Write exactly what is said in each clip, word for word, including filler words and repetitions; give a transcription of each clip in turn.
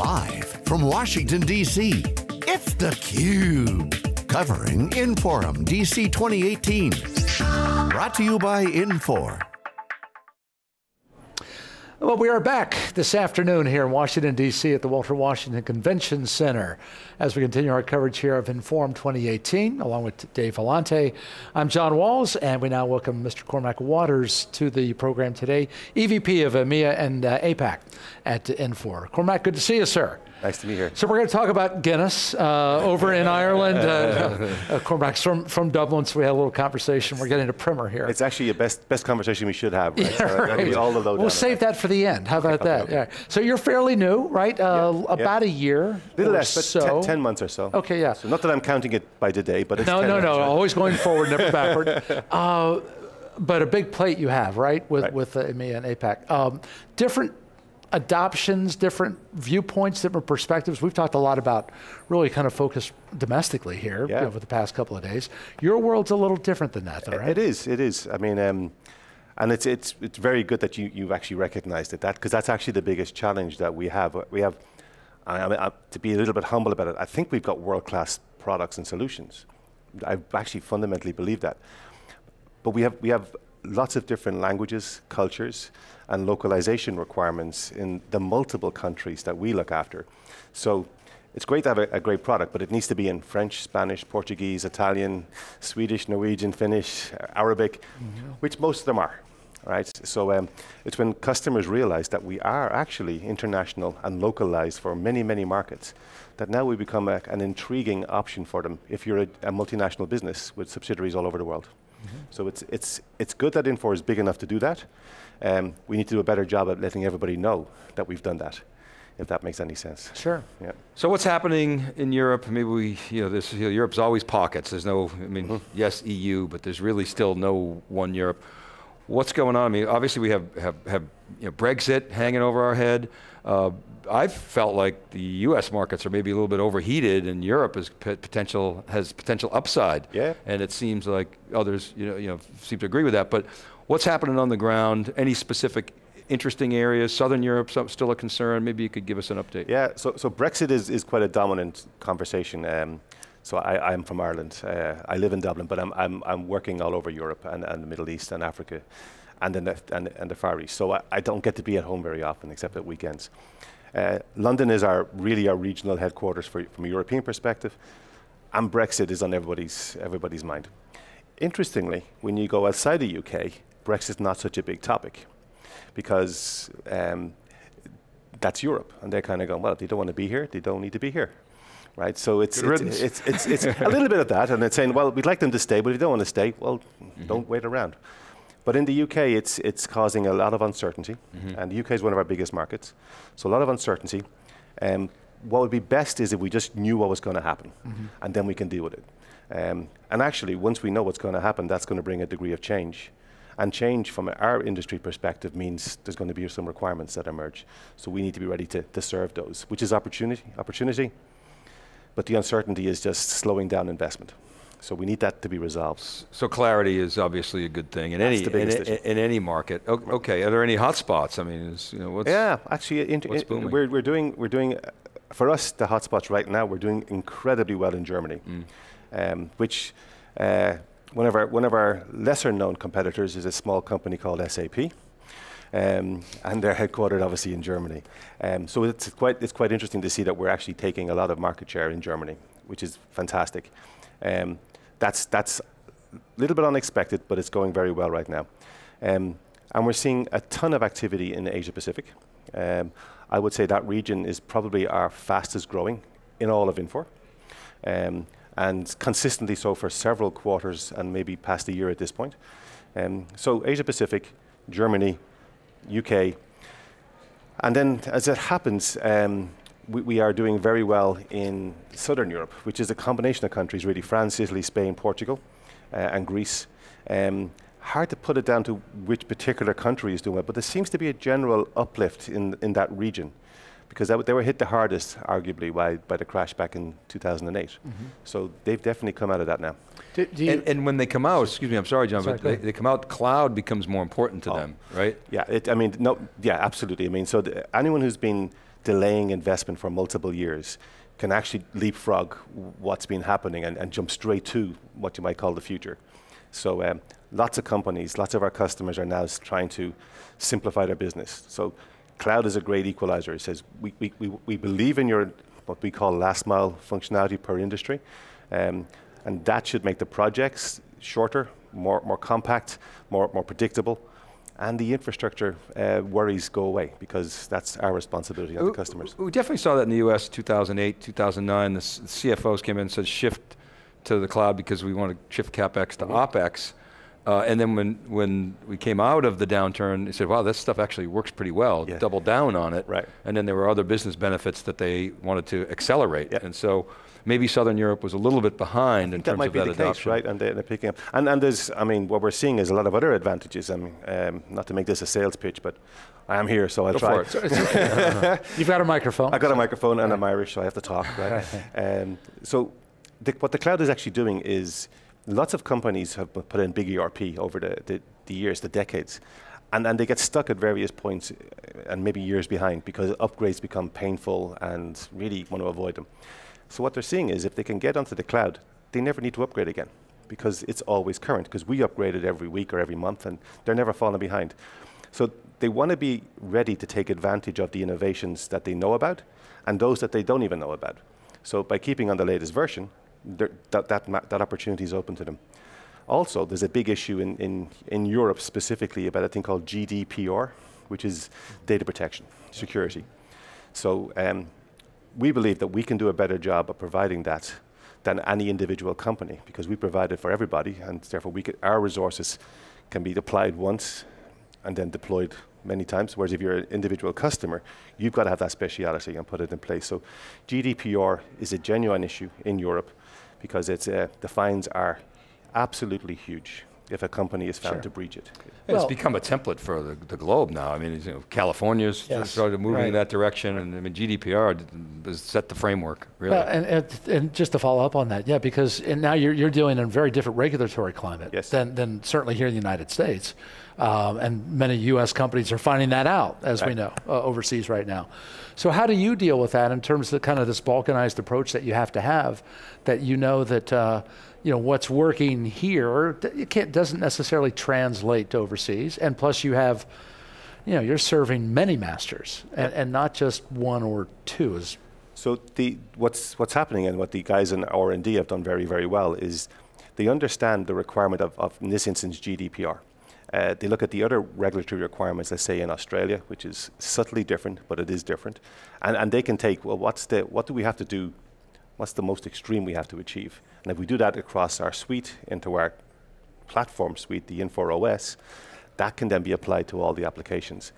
Live from Washington, D C, it's theCUBE, covering Inforum D C twenty eighteen. Brought to you by Infor. Well, we are back this afternoon here in Washington, D C at the Walter Washington Convention Center as we continue our coverage here of Inforum twenty eighteen, along with Dave Vellante. I'm John Walls, and we now welcome Mister Cormac Waters to the program today, E V P of EMEA and uh, APAC at Infor. Cormac, good to see you, sir. Nice to be here. So we're going to talk about Guinness uh, over in Ireland. Uh, uh, Cormac's from, from Dublin, so we had a little conversation. We're getting a primer here. It's actually the best best conversation we should have. Right? Yeah, so right. Be all of those we'll save that for the end. How about okay, that? Okay. Yeah. So you're fairly new, right? Uh, yeah. About yeah. a year Little less, so. but ten, ten months or so. Okay, yeah. So not that I'm counting it by today, but it's no, ten no, no, no. Always going forward, never backward. Uh, but a big plate you have, right, with, right. with uh, EMEA and APAC. Um, different adoptions, different viewpoints, different perspectives. We've talked a lot about really kind of focused domestically here yeah. over the past couple of days. Your world's a little different than that, though, right? It is, it is. I mean, um, and it's, it's, it's very good that you, you've actually recognized it, that because that's actually the biggest challenge that we have. We have, I mean, I, to be a little bit humble about it, I think we've got world-class products and solutions. I actually fundamentally believe that. But we have, we have lots of different languages, cultures, and localization requirements in the multiple countries that we look after. So it's great to have a, a great product, but it needs to be in French, Spanish, Portuguese, Italian, Swedish, Norwegian, Finnish, Arabic, mm-hmm. which most of them are, right? So um, it's when customers realize that we are actually international and localized for many, many markets, that now we become a, an intriguing option for them if you're a, a multinational business with subsidiaries all over the world. Mm-hmm. So it's, it's, it's good that Infor is big enough to do that. Um, we need to do a better job at letting everybody know that we've done that, if that makes any sense. Sure. Yeah. So what's happening in Europe? Maybe we, you know, this, you know, Europe's always pockets. There's no, I mean, mm-hmm. yes, E U, but there's really still no one Europe. What's going on? I mean, obviously we have, have, have you know, Brexit hanging over our head. Uh, I've felt like the U S markets are maybe a little bit overheated, and Europe is potential has potential upside. Yeah. And it seems like others, you know, you know, seem to agree with that. But what's happening on the ground? Any specific interesting areas? Southern Europe still a concern. Maybe you could give us an update. Yeah. So so Brexit is is quite a dominant conversation. Um, so I I'm from Ireland. Uh, I live in Dublin, but I'm I'm I'm working all over Europe and, and the Middle East and Africa, and the and, and the Far East. So I, I don't get to be at home very often, except at weekends. Uh, London is our really our regional headquarters for, from a European perspective, and Brexit is on everybody's everybody's mind. Interestingly, when you go outside the U K, Brexit's not such a big topic, because um, that's Europe, and they're kind of going, well, if they don't want to be here, they don't need to be here, right? So it's it's, it's it's it's a little bit of that, and it's saying, well, we'd like them to stay, but if they don't want to stay, well, mm-hmm. don't wait around. But in the U K, it's, it's causing a lot of uncertainty, mm-hmm. and the U K is one of our biggest markets, so a lot of uncertainty. Um, what would be best is if we just knew what was going to happen, mm-hmm. and then we can deal with it. Um, and actually, once we know what's going to happen, that's going to bring a degree of change. And change from our industry perspective means there's going to be some requirements that emerge, so we need to be ready to, to serve those, which is opportunity, opportunity, but the uncertainty is just slowing down investment. So we need that to be resolved. So clarity is obviously a good thing in any in, in, in any market. O okay, are there any hot spots? I mean, is, you know, what's yeah, actually, in, what's in, we're we're doing we're doing uh, for us the hot spots right now. We're doing incredibly well in Germany, mm. um, which uh, one of our one of our lesser known competitors is a small company called S A P, um, and they're headquartered obviously in Germany. Um, so it's quite it's quite interesting to see that we're actually taking a lot of market share in Germany, which is fantastic. Um, That's that's a little bit unexpected, but it's going very well right now. Um, and we're seeing a ton of activity in Asia Pacific. Um, I would say that region is probably our fastest growing in all of Infor. Um, and consistently so for several quarters and maybe past a year at this point. Um, so Asia Pacific, Germany, U K. And then as it happens, um, We, we are doing very well in Southern Europe, which is a combination of countries really, France, Italy, Spain, Portugal, uh, and Greece. Um, hard to put it down to which particular country is doing well, but there seems to be a general uplift in, in that region, because that they were hit the hardest, arguably, by, by the crash back in two thousand eight. Mm-hmm. So they've definitely come out of that now. Do, do and, and when they come out, excuse me, I'm sorry, John, sorry, but they, they come out, cloud becomes more important to oh. them, right? Yeah, it, I mean, no, yeah, absolutely. I mean, so the, anyone who's been delaying investment for multiple years can actually leapfrog what's been happening and, and jump straight to what you might call the future. So um, lots of companies, lots of our customers are now trying to simplify their business. So cloud is a great equalizer. It says, we, we, we, we believe in your, what we call last mile functionality per industry, um, and that should make the projects shorter, more, more compact, more, more predictable, and the infrastructure uh, worries go away, because that's our responsibility as the customers. We definitely saw that in the U S two thousand eight, two thousand nine, the C F Os came in and said shift to the cloud because we want to shift CapEx to mm-hmm. OpEx. Uh, and then when, when we came out of the downturn, they said, wow, this stuff actually works pretty well, yeah. double down on it. Right. And then there were other business benefits that they wanted to accelerate. Yep. And so maybe Southern Europe was a little bit behind in terms of that adoption. That might be the case, right? And they're picking up. And, and there's, I mean, what we're seeing is a lot of other advantages. I mean, um, not to make this a sales pitch, but I am here, so I'll try. Go for it. You've got a microphone. I've got a microphone, and I'm Irish, so I have to talk, right? um, so the, what the cloud is actually doing is, lots of companies have put in big E R P over the, the, the years, the decades, and, and they get stuck at various points and maybe years behind because upgrades become painful and really want to avoid them. So what they're seeing is if they can get onto the cloud, they never need to upgrade again because it's always current, because we upgrade it every week or every month and they're never falling behind. So they want to be ready to take advantage of the innovations that they know about and those that they don't even know about. So by keeping on the latest version, that, that, that opportunity is open to them. Also, there's a big issue in, in, in Europe specifically about a thing called G D P R, which is data protection, security. So um, we believe that we can do a better job of providing that than any individual company, because we provide it for everybody, and therefore we could, our resources can be deployed once and then deployed many times, whereas if you're an individual customer, you've got to have that speciality and put it in place. So G D P R is a genuine issue in Europe, because it's, uh, the fines are absolutely huge if a company is found sure. to breach it. Well, it's become a template for the, the globe now. I mean, you know, California's yes. started moving right. in that direction, and I mean, G D P R has set the framework, really. Well, and, and, and just to follow up on that, yeah, because and now you're, you're dealing in a very different regulatory climate yes. than, than certainly here in the United States. Um, and many U S companies are finding that out, as right. we know, uh, overseas right now. So how do you deal with that in terms of the, kind of this balkanized approach that you have to have, that you know that uh, you know what's working here it can't, doesn't necessarily translate to overseas, and plus you have, you know, you're serving many masters yeah. and, and not just one or two. Is so the what's what's happening and what the guys in R and D have done very very well is they understand the requirement of, of in this instance G D P R. Uh, they look at the other regulatory requirements, let's say in Australia, which is subtly different, but it is different. And, and they can take, well, what's the, what do we have to do? What's the most extreme we have to achieve? And if we do that across our suite, into our platform suite, the Infor O S, that can then be applied to all the applications.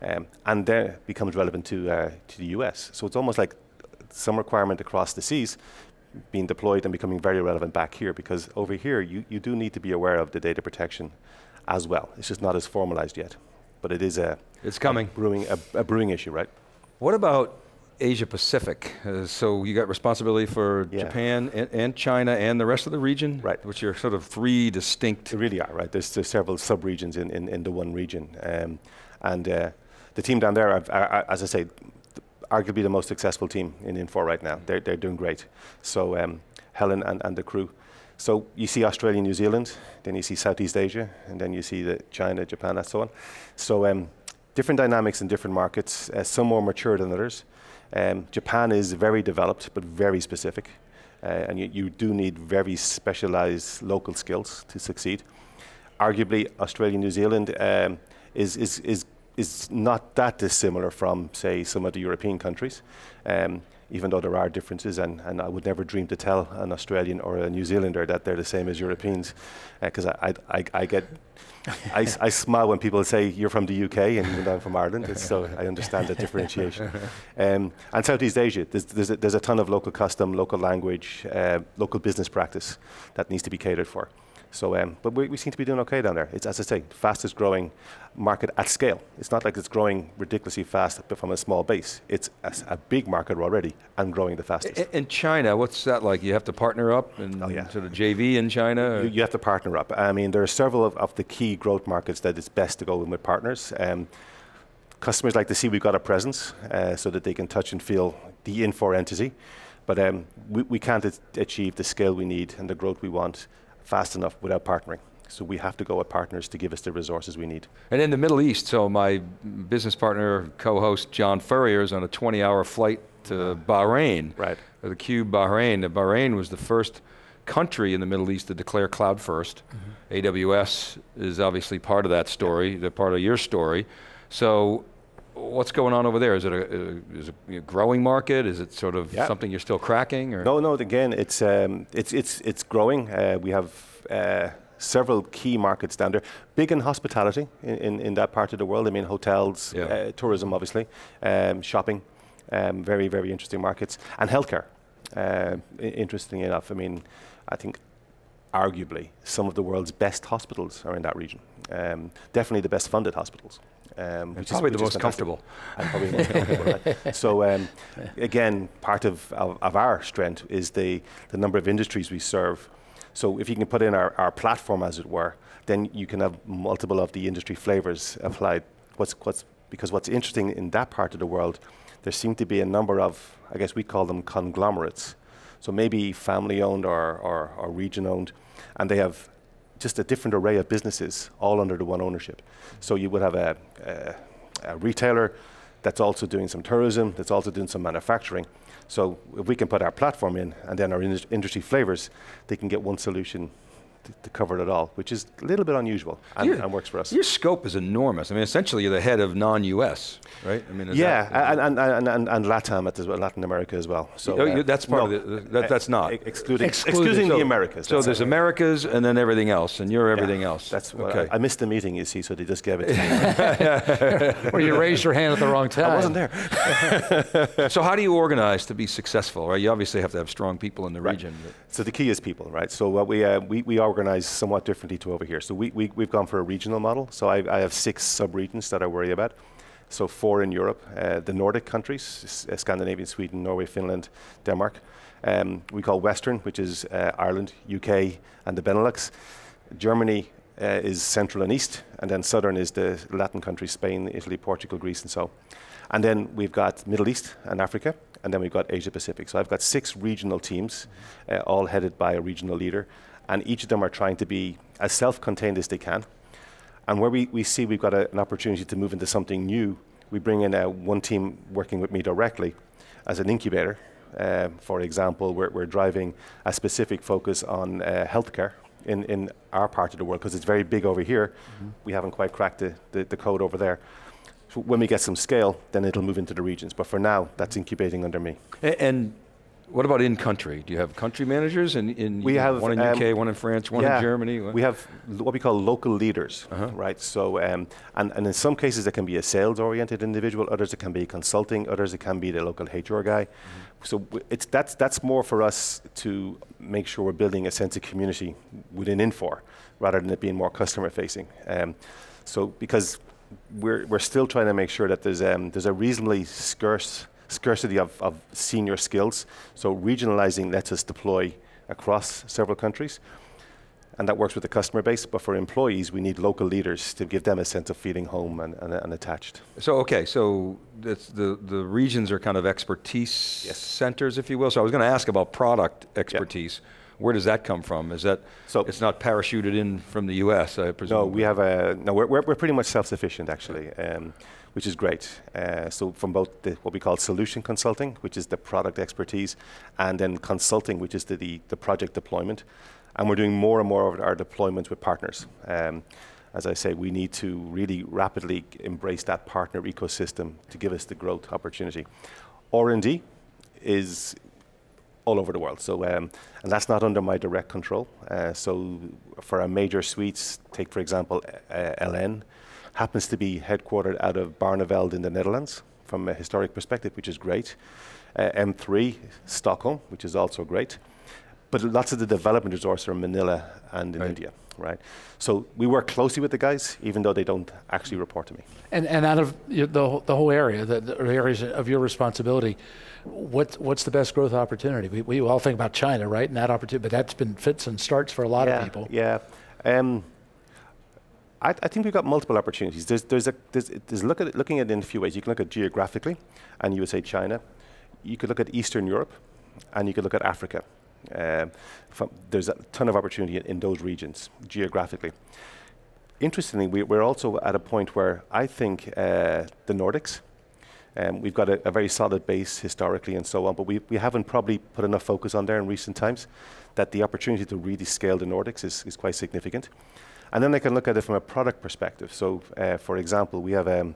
Um, and then it becomes relevant to, uh, to the U S. So it's almost like some requirement across the seas being deployed and becoming very relevant back here, because over here, you, you do need to be aware of the data protection as well. It's just not as formalized yet, but it is a, it's coming. a, brewing, a, a brewing issue, right? What about Asia Pacific? Uh, so you got responsibility for yeah. Japan and, and China and the rest of the region, right? Which are sort of three distinct. They really are, right? There's, there's several sub-regions in, in, in the one region. Um, and uh, the team down there, are, are, are, as I say, th arguably the most successful team in Infor right now. They're, they're doing great. So um, Helen and, and the crew. So you see Australia, New Zealand, then you see Southeast Asia, and then you see the China, Japan, and so on. So um, different dynamics in different markets, uh, some more mature than others. Um, Japan is very developed, but very specific. Uh, and you, you do need very specialized local skills to succeed. Arguably, Australia, New Zealand um, is, is, is, is not that dissimilar from, say, some of the European countries. Um, even though there are differences, and, and I would never dream to tell an Australian or a New Zealander that they're the same as Europeans, because uh, I, I, I get, I, I smile when people say, you're from the U K and I'm from Ireland, it's so I understand the differentiation. Um, and Southeast Asia, there's, there's, a, there's a ton of local custom, local language, uh, local business practice that needs to be catered for. So, um, but we, we seem to be doing okay down there. It's, as I say, fastest growing market at scale. It's not like it's growing ridiculously fast but from a small base. It's a, a big market already and growing the fastest. In, in China, what's that like? You have to partner up and oh, yeah. sort of J V in China? You, you have to partner up. I mean, there are several of, of the key growth markets that it's best to go in with partners. Um, Customers like to see we've got a presence uh, so that they can touch and feel the Infor entity. But um, we, we can't achieve the scale we need and the growth we want fast enough without partnering. So we have to go with partners to give us the resources we need. And in the Middle East, so my business partner, co-host John Furrier is on a twenty hour flight to Bahrain. Right. Or theCUBE Bahrain. Bahrain was the first country in the Middle East to declare cloud first. Mm-hmm. A W S is obviously part of that story, they're part of your story. So what's going on over there? Is it a, is it a growing market? Is it sort of yeah. something you're still cracking? Or? No, no, again, it's, um, it's, it's, it's growing. Uh, we have uh, several key markets down there. Big in hospitality in, in, in that part of the world. I mean, hotels, yeah. uh, tourism, obviously, um, shopping, um, very, very interesting markets. And healthcare, uh, interestingly enough. I mean, I think arguably some of the world's best hospitals are in that region. Um, definitely the best funded hospitals. Um, which probably is, the most comfortable. And probably the most comfortable, right? So um, again, part of, of, of our strength is the, the number of industries we serve. So if you can put in our, our platform, as it were, then you can have multiple of the industry flavors applied. What's, what's, because what's interesting in that part of the world, there seem to be a number of, I guess we call them conglomerates. So maybe family owned or, or, or region owned, and they have just a different array of businesses all under the one ownership. So you would have a, a, a retailer that's also doing some tourism, that's also doing some manufacturing. So if we can put our platform in and then our in industry flavors, they can get one solution to, to cover it all, which is a little bit unusual and, and works for us. Your scope is enormous. I mean, essentially you're the head of non U S, right? I mean, is yeah, that, and, and, and, and, and LATAM as well, Latin America as well. So you know, uh, that's part no, of the, that, that's not. Excluding, excluding, excluding so, the Americas. So there's right. Americas and then everything else, and you're everything yeah, else. That's what okay. I, I missed the meeting, you see, so they just gave it to me. Or you raised your hand at the wrong time. I wasn't there. So how do you organize to be successful, right? You obviously have to have strong people in the right. region. So the key is people, right? So what we, uh, we, we organize somewhat differently to over here. So we, we, we've gone for a regional model. So I, I have six sub-regions that I worry about. So four in Europe, uh, the Nordic countries, uh, Scandinavia, Sweden, Norway, Finland, Denmark. Um, we call Western, which is uh, Ireland, U K, and the Benelux. Germany uh, is Central and East, and then Southern is the Latin countries, Spain, Italy, Portugal, Greece, and so. And then we've got Middle East and Africa, and then we've got Asia Pacific. So I've got six regional teams, uh, all headed by a regional leader, and each of them are trying to be as self-contained as they can. And where we, we see we've got a, an opportunity to move into something new, we bring in uh, one team working with me directly as an incubator. Uh, for example, we're, we're driving a specific focus on uh, healthcare in, in our part of the world, because it's very big over here. Mm-hmm. We haven't quite cracked the, the, the code over there. So when we get some scale, then it'll move into the regions. But for now, that's incubating under me. And, and what about in country? Do you have country managers? In, in we have, one in um, U K, one in France, one yeah, in Germany? What? We have what we call local leaders, uh-huh. right? So, um, and, and in some cases there can be a sales-oriented individual, others it can be consulting, others it can be the local H R guy. Mm-hmm. So it's, that's, that's more for us to make sure we're building a sense of community within Infor, rather than it being more customer-facing. Um, so because we're, we're still trying to make sure that there's, um, there's a reasonably scarce scarcity of, of senior skills, so regionalizing lets us deploy across several countries, and that works with the customer base, but for employees, we need local leaders to give them a sense of feeling home and, and, and attached. So, okay, so that's the, the regions are kind of expertise yes. centers, if you will, so I was going to ask about product expertise. Yep. Where does that come from? Is that, so it's not parachuted in from the U S, I presume? No, we have a, no, we're, we're pretty much self-sufficient, actually. Um, which is great. Uh, so from both the, what we call solution consulting, which is the product expertise, and then consulting, which is the, the, the project deployment. And we're doing more and more of our deployments with partners. Um, as I say, we need to really rapidly embrace that partner ecosystem to give us the growth opportunity. R and D is all over the world, so, um, and that's not under my direct control. Uh, so for our major suites, take for example, uh, L N, happens to be headquartered out of Barneveld in the Netherlands from a historic perspective, which is great. Uh, M three, Stockholm, which is also great. But lots of the development resources are in Manila and in right. India, right? So we work closely with the guys, even though they don't actually report to me. And, and out of the, the whole area, the, the areas of your responsibility, what, what's the best growth opportunity? We, we all think about China, right? And that opportunity, but that's been fits and starts for a lot yeah, of people. Yeah. Um, I, I think we've got multiple opportunities. There's, there's, a, there's, there's look at it, looking at it in a few ways. You can look at geographically, and you would say China. You could look at Eastern Europe, and you could look at Africa. Uh, from, there's a ton of opportunity in, in those regions, geographically. Interestingly, we, we're also at a point where I think uh, the Nordics, um, we've got a, a very solid base historically and so on, but we, we haven't probably put enough focus on there in recent times that the opportunity to really scale the Nordics is, is quite significant. And then I can look at it from a product perspective. So, uh, for example, we have um,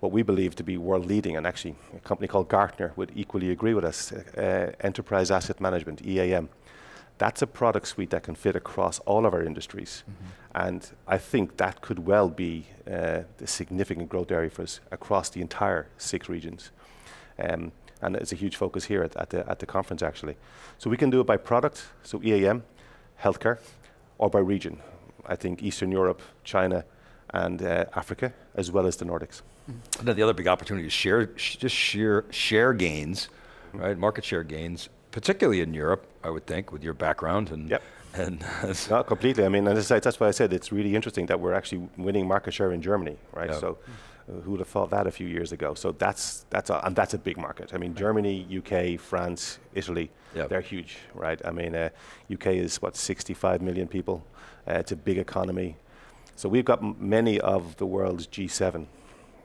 what we believe to be world-leading, and actually a company called Gartner would equally agree with us, uh, Enterprise Asset Management, E A M. That's a product suite that can fit across all of our industries. Mm-hmm. And I think that could well be uh, a significant growth area for us across the entire six regions. Um, and it's a huge focus here at, at, the, at the conference, actually. So we can do it by product, so E A M, healthcare, or by region. I think Eastern Europe, China, and uh, Africa, as well as the Nordics. Mm-hmm. Now the other big opportunity is share, sh just sheer share gains, mm-hmm. right? Market share gains, particularly in Europe, I would think, with your background and. Yep. and so Not completely. I mean, as I, that's why I said it's really interesting that we're actually winning market share in Germany, right? Yep. So, uh, who would have thought that a few years ago? So that's that's a, and that's a big market. I mean, Germany, U K, France, Italy, yep. they're huge, right? I mean, uh, U K is what sixty-five million people. Uh, it's a big economy. So we've got m many of the world's G seven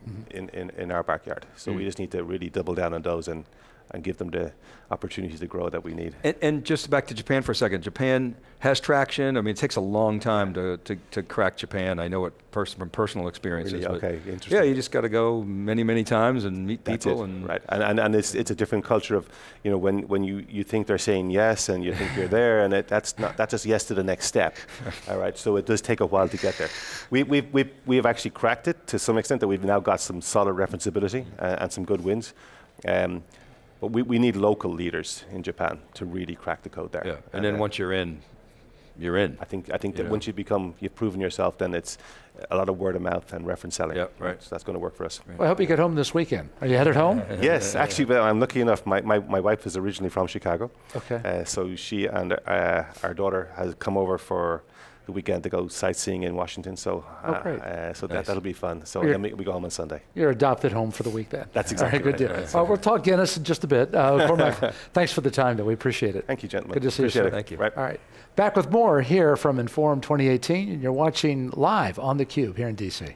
mm-hmm. in, in, in our backyard. So mm-hmm. we just need to really double down on those and, and give them the opportunities to grow that we need. And, and just back to Japan for a second. Japan has traction. I mean, it takes a long time to, to, to crack Japan. I know it pers from personal experiences. Really? Okay, interesting. Yeah, you just got to go many, many times and meet That's people. It. And right, and, and, and it's, it's a different culture of, you know, when, when you, you think they're saying yes and you think you're there, and it, that's, not, that's just yes to the next step. All right, so it does take a while to get there. We, we've, we've, we've actually cracked it to some extent that we've now got some solid referenceability uh, and some good wins. Um, But we, we need local leaders in Japan to really crack the code there. Yeah. And, and then uh, once you're in, you're in. I think, I think that you know. once you become, you've proven yourself, then it's a lot of word of mouth and reference selling. Yep, right. So that's going to work for us. Right. Well, I hope you get home this weekend. Are you headed home? Yes, actually, well, I'm lucky enough. My, my, my wife is originally from Chicago. Okay. Uh, so she and uh, our daughter has come over for the weekend to go sightseeing in Washington, so uh, oh, great. Uh, so nice. that, that'll be fun. So then we, we go home on Sunday. You're adopted home for the week then. That's exactly right. Good deal. Right, right. Well, we'll talk Guinness in just a bit. Uh, Cormac, thanks for the time though, we appreciate it. Thank you, gentlemen. Good to see appreciate you. It. Thank you. Right. All right, back with more here from Inforum twenty eighteen, and you're watching live on theCUBE here in D C.